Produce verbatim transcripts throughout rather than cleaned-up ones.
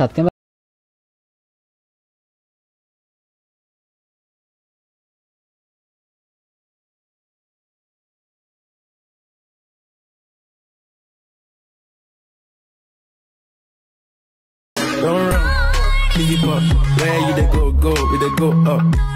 സത്യം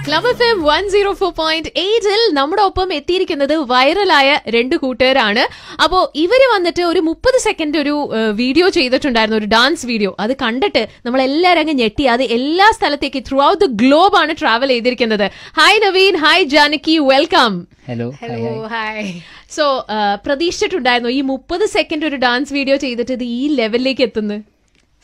club F M one oh four point eight ൽ നമ്മുടെ ഒപ്പം എത്തിയിരിക്കുന്നത് വൈറലായ രണ്ട് കൂട്ടുകാരാണ്. അപ്പോൾ ഇവര് വന്നിട്ട് ഒരു മുപ്പത് സെക്കൻഡ് ഒരു വീഡിയോ ചെയ്തിട്ടുണ്ടായിരുന്നു, ഒരു ഡാൻസ് വീഡിയോ. അത് കണ്ടിട്ട് നമ്മളെല്ലാവരും അങ്ങ് ഞെട്ടി. അത് എല്ലാ സ്ഥലത്തേക്ക് ത്രൂ ഔട്ട് ദ ഗ്ലോബ് ആണ് ട്രാവൽ ചെയ്തിരിക്കുന്നത്. Hi Naveen, hi Janaki, welcome. Hello hello, hi. So പ്രതീക്ഷിച്ചിട്ടുണ്ടായിരുന്നു ഈ മുപ്പത് സെക്കൻഡ് ഒരു ഡാൻസ് വീഡിയോ ചെയ്തിട്ട് ഇത് ഈ ലെവലിലേക്ക് എത്തുന്നു?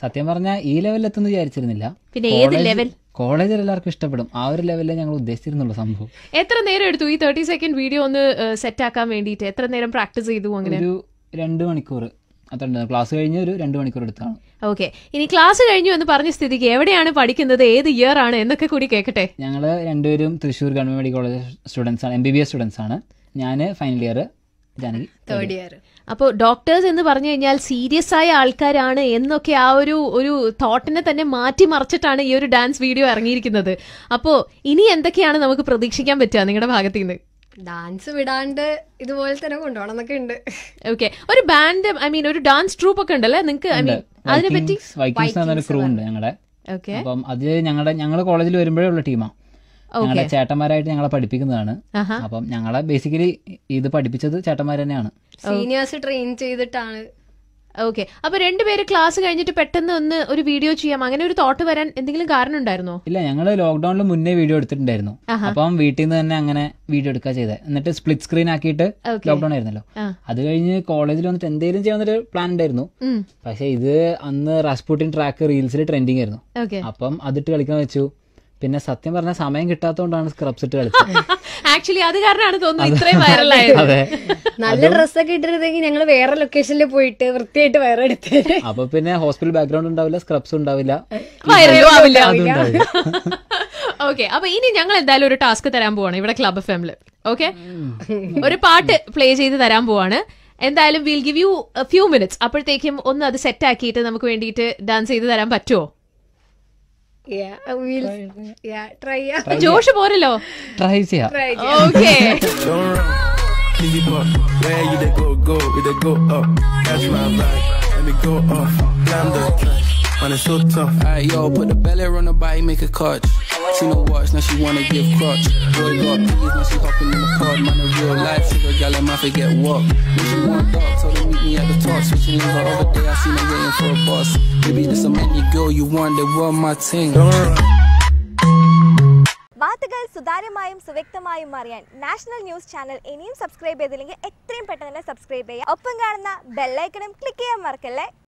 സത്യം പറഞ്ഞാൽ ഈ ലെവലിൽ എത്തുന്നു വിചാരിച്ചിരുന്നില്ല. പിന്നെ ഏത് ലെവൽ? കോളേജിൽ എല്ലാവർക്കും ഇഷ്ടപ്പെടും ആ ഒരു ലെവലിൽ ഞങ്ങൾ ഉദ്ദേശിച്ചിരുന്നുള്ള സംഭവം. എത്ര നേരം എടുത്തു ഈ തേർട്ടി സെക്കൻഡ് വീഡിയോ ഒന്ന് സെറ്റ് ആക്കാൻ വേണ്ടിയിട്ട്? എത്ര നേരം പ്രാക്ടീസ് ചെയ്തു? അങ്ങനെ ഒരു രണ്ട് മണിക്കൂർ അത്ര. ക്ലാസ് കഴിഞ്ഞ് ഒരു രണ്ട് മണിക്കൂർ എടുത്താണ്. ഓക്കെ, ഇനി ക്ലാസ് കഴിഞ്ഞു എന്ന് പറഞ്ഞ സ്ഥിതിക്ക് എവിടെയാണ് പഠിക്കുന്നത്, ഏത് ഇയർ ആണ് എന്നൊക്കെ കൂടി കേൾക്കട്ടെ. ഞങ്ങൾ രണ്ടുപേരും Thrissur government medical college students ആണ്, M B B S students ആണ്. ഞാൻ final year, Janaki third year. അപ്പോൾ ഡോക്ടേഴ്സ് എന്ന് പറഞ്ഞു കഴിഞ്ഞാൽ സീരിയസ് ആയ ആൾക്കാരാണ് എന്നൊക്കെ ആ ഒരു ഒരു തോട്ടിനെ തന്നെ മാറ്റി മറിച്ചിട്ടാണ് ഈ ഒരു ഡാൻസ് വീഡിയോ ഇറങ്ങിയിരിക്കുന്നത്. അപ്പോൾ ഇനി എന്തൊക്കെയാണ് നമുക്ക് പ്രതീക്ഷിക്കാൻ പറ്റുക നിങ്ങളുടെ ഭാഗത്തു നിന്ന്? ഡാൻസ് വിടാണ്ട് ഇതുപോലെ തന്നെ കൊണ്ടുപോകണം എന്നൊക്കെ ഉണ്ട്. ഓക്കെ, ഒരു ബാൻഡ്, ഐ മീൻ ഒരു ഡാൻസ് ട്രൂപ്പ് ഒക്കെ ഉണ്ടല്ലേ നിങ്ങൾക്ക്? ഐ മീൻ അതിനെ പറ്റി ഞങ്ങളുടെ അപ്പം അത് ഞങ്ങളുടെ ഞങ്ങളുടെ കോളേജിൽ വരുമ്പോഴേ ഉള്ള ടീമാണ്. ഞങ്ങളുടെ ചേട്ടന്മാരായിട്ട് ഞങ്ങളെ പഠിപ്പിക്കുന്നതാണ്. അപ്പം ഞങ്ങളെ ബേസിക്കലി ഇത് പഠിപ്പിച്ചത് ചേട്ടന്മാർ തന്നെയാണ്, സീനിയേഴ്സ് ട്രെയിൻ ചെയ്തിട്ടാണ്. ഓക്കെ, അപ്പൊ രണ്ടുപേര് ക്ലാസ് കഴിഞ്ഞിട്ട് പെട്ടെന്ന് ഒന്ന് ഒരു വീഡിയോ ചെയ്യാം അങ്ങനെ ഒരു തോട്ട് വരാൻ എന്തെങ്കിലും കാരണം ഉണ്ടായിരുന്നോ? ഇല്ല, ഞങ്ങള് ലോക്ക്ഡൌണിൽ മുന്നേ വീഡിയോ എടുത്തിട്ടുണ്ടായിരുന്നു. അപ്പം വീട്ടിൽ നിന്ന് തന്നെ അങ്ങനെ വീഡിയോ എടുക്കുക ചെയ്തത്. എന്നിട്ട് സ്പ്ലിറ്റ് സ്ക്രീൻ ആക്കിയിട്ട് ലോക്ക്ഡൌൺ ആയിരുന്നല്ലോ, അത് കഴിഞ്ഞ് കോളേജിൽ വന്നിട്ട് എന്തെങ്കിലും ചെയ്യാന്നൊരു പ്ലാൻ ഉണ്ടായിരുന്നു. പക്ഷെ ഇത് അന്ന് റാസ്പുട്ടിൻ ട്രാക്ക് റീൽസിൽ ട്രെൻഡിങ് ആയിരുന്നു. അപ്പം അതിട്ട് കളിക്കാൻ വെച്ചു. പിന്നെ സത്യം പറഞ്ഞ സമയം കിട്ടാത്തോണ്ടാണ് സ്ക്രബ്സ് ഇട്ട് കളിച്ചത്. ആക്ച്വലി അത് കാരണമാണ് തോന്നുന്നു ഇത്രയും വൈറലായത്. അതെ, നല്ല ഡ്രസ്സൊക്കെ ഇട്ടിരുന്നെങ്കിൽ ഞങ്ങൾ വേറെ ലൊക്കേഷനിൽ പോയിട്ട് വൃത്തിയായിട്ട് വയറെടുത്ത്. അപ്പൊ പിന്നെ ഹോസ്പിറ്റൽ ബാക്ക്ഗ്രൗണ്ട് ഉണ്ടാവില്ല, സ്ക്രബ്സ് ഉണ്ടാവില്ല, വൈറലും ആവില്ല. ഓക്കെ, അപ്പൊ ഇനി ഞങ്ങൾ എന്തായാലും ഒരു ടാസ്ക് തരാൻ പോവാണ് ഇവിടെ ക്ലബ് ഫാമിലി. ഓക്കെ, ഒരു പാട്ട് പ്ലേ ചെയ്ത് തരാൻ പോവാണ്. എന്തായാലും will give you a few minutes. അപ്പോഴത്തേക്കും ഒന്ന് അത് സെറ്റ് ആക്കിയിട്ട് നമുക്ക് വേണ്ടിയിട്ട് ഡാൻസ് ചെയ്ത് തരാൻ പറ്റുമോ? Yeah, I will. Yeah, try. Josh പോരല്ലോ, ട്രൈ ചെയ്യാം. Okay, she no watch now she wanna give crutch boy got please now she hopping in the pod man a real life sugar gal and I forget what when she want dog told her meet me at the top switching over all day I seen her waiting for a bus maybe this a many girl you want that one my thing വാർത്തകൾ സുതാര്യമായും സുവ്യക്തമായും അറിയാൻ national news channel ഇനിയും subscribe ചെയ്തില്ലെങ്കിൽ എത്രയും പെട്ടെന്ന് തന്നെ subscribe ചെയ്യുക. ഒപ്പം കാണുന്ന ബെല്ലൈക്കണും ക്ലിക്ക് ചെയ്യാൻ മറക്കല്ലേ.